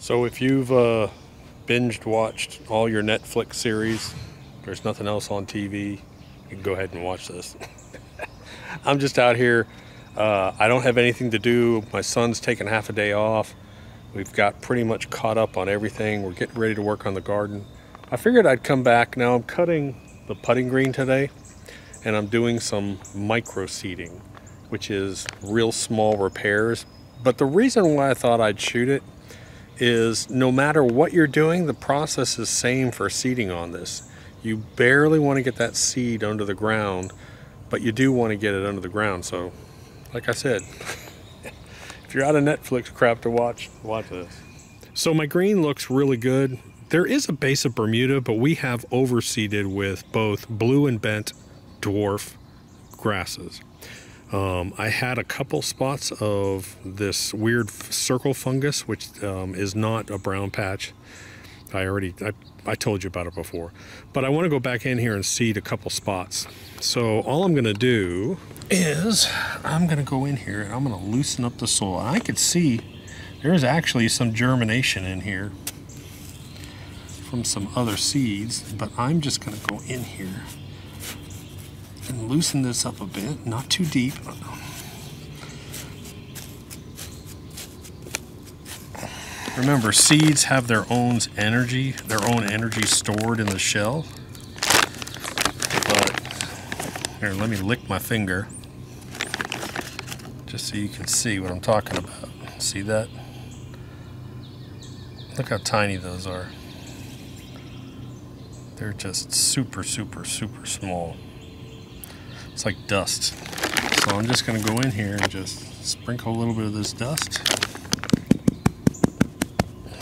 So if you've binged watched all your Netflix series, there's nothing else on TV, you can go ahead and watch this. I'm just out here. I don't have anything to do. My son's taking half a day off. We've got pretty much caught up on everything. We're getting ready to work on the garden. I figured I'd come back. Now I'm cutting the putting green today, and I'm doing some micro seeding, which is real small repairs. But the reason why I thought I'd shoot it is no matter what you're doing, the process is same for seeding on this. You barely want to get that seed under the ground, but you do want to get it under the ground. So like I said, if you're out of Netflix crap to watch, watch this. So my green looks really good. There is a base of Bermuda, but we have overseeded with both blue and bent dwarf grasses. I had a couple spots of this weird circle fungus, which is not a brown patch. I told you about it before, but I want to go back in here and seed a couple spots. So all I'm going to do is I'm going to go in here and I'm going to loosen up the soil. I could see there's actually some germination in here from some other seeds, but I'm just going to go in here and loosen this up a bit, not too deep. Remember, seeds have their own energy stored in the shell. But here, let me lick my finger just so you can see what I'm talking about. See that? Look how tiny those are. They're just super, super, super small. It's like dust. So I'm just going to go in here and just sprinkle a little bit of this dust.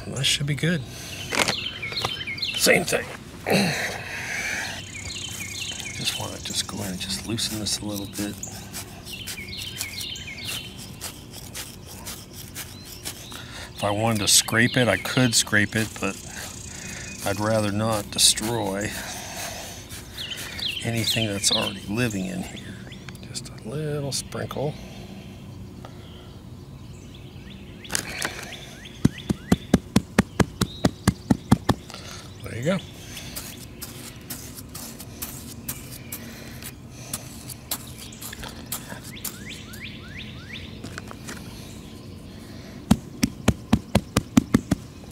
That should be good. Same thing. Just want to just go in and just loosen this a little bit. If I wanted to scrape it, I could scrape it, but I'd rather not destroy anything that's already living in here. Just a little sprinkle. There you go.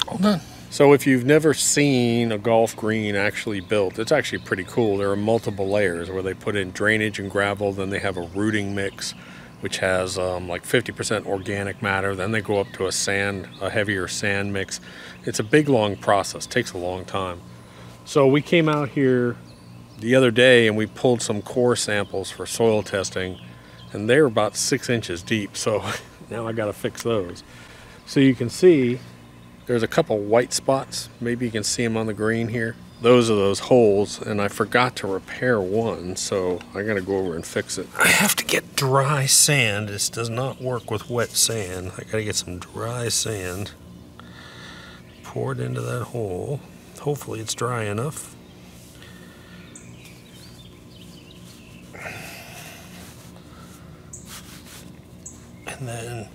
All done. So if you've never seen a golf green actually built, it's actually pretty cool. There are multiple layers where they put in drainage and gravel, then they have a rooting mix, which has like 50% organic matter. Then they go up to a heavier sand mix. It's a big, long process, takes a long time. So we came out here the other day and we pulled some core samples for soil testing, and they're about 6 inches deep. So now I gotta fix those. So you can see there's a couple white spots. Maybe you can see them on the green here. Those are those holes, and I forgot to repair one, so I gotta go over and fix it. I have to get dry sand. This does not work with wet sand. I gotta get some dry sand poured into that hole. Hopefully it's dry enough. And then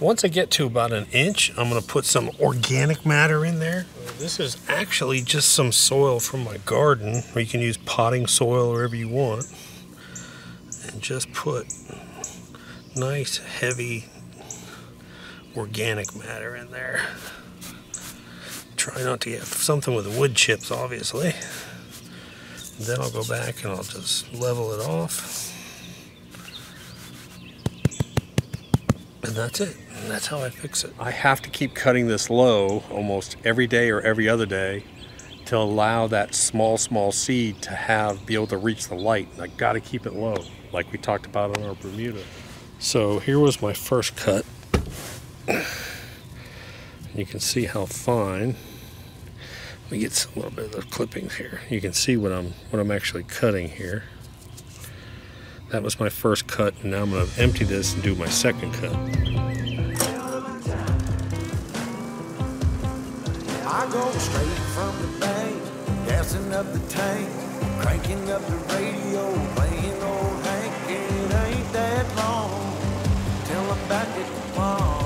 once I get to about 1 inch, I'm gonna put some organic matter in there. This is actually just some soil from my garden, or you can use potting soil wherever you want. And just put nice, heavy organic matter in there. Try not to get something with wood chips, obviously. Then I'll go back and I'll just level it off. And that's it. And that's how I fix it. I have to keep cutting this low almost every day or every other day to allow that small seed to be able to reach the light. And I gotta keep it low, like we talked about on our Bermuda. So here was my first cut. You can see how fine. Let me get a little bit of the clippings here. You can see what I'm actually cutting here. That was my first cut, and now I'm gonna empty this and do my second cut. I go straight from the bank, gassing up the tank, cranking up the radio, playing old Hank. It ain't that long till I'm back at the farm.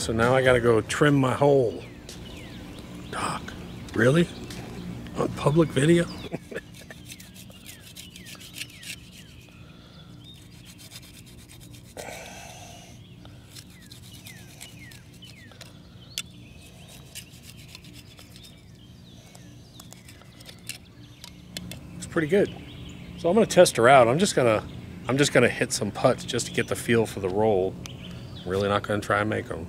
So now I gotta go trim my hole. Doc, really? On public video? It's pretty good. So I'm gonna test her out. I'm just gonna hit some putts just to get the feel for the roll. I'm really not gonna try and make them.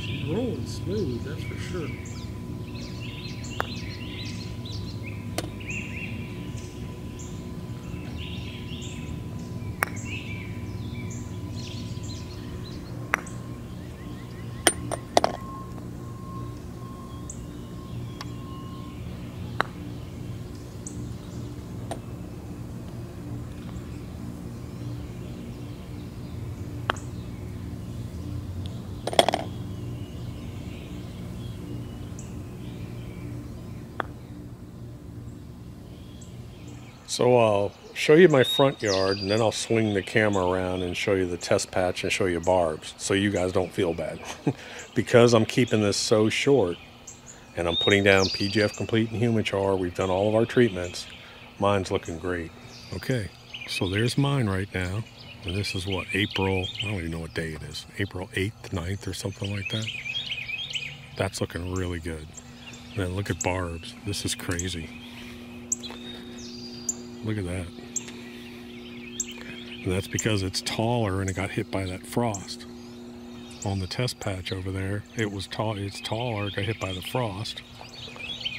She's rolling smooth, that's for sure. So I'll show you my front yard, and then I'll swing the camera around and show you the test patch and show you barbs so you guys don't feel bad. Because I'm keeping this so short and I'm putting down PGF Complete and Humachar, we've done all of our treatments. Mine's looking great. Okay, so there's mine right now. And this is what, April, I don't even know what day it is. April 8th, 9th or something like that. That's looking really good. And then look at barbs. This is crazy. Look at that. And that's because it's taller and it got hit by that frost. On the test patch over there, it was tall. It's taller, it got hit by the frost.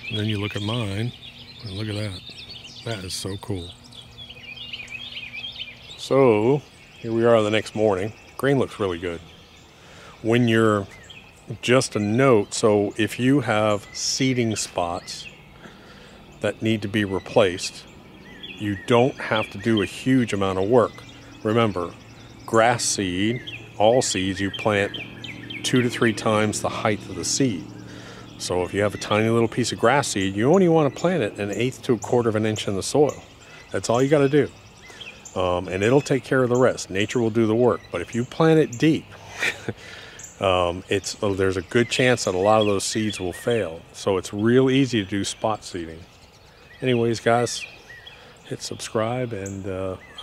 And then you look at mine, and look at that. That is so cool. So, here we are the next morning. Green looks really good. When you're, just a note, so if you have seeding spots that need to be replaced, you don't have to do a huge amount of work. Remember, grass seed, all seeds, you plant 2 to 3 times the height of the seed. So if you have a tiny little piece of grass seed, you only want to plant it 1/8 to 1/4 inch in the soil. That's all you got to do. And it'll take care of the rest. Nature will do the work. But if you plant it deep, there's a good chance that a lot of those seeds will fail. So it's real easy to do spot seeding. Anyways, guys, hit subscribe, and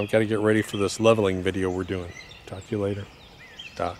I've got to get ready for this leveling video we're doing. Talk to you later. Doc.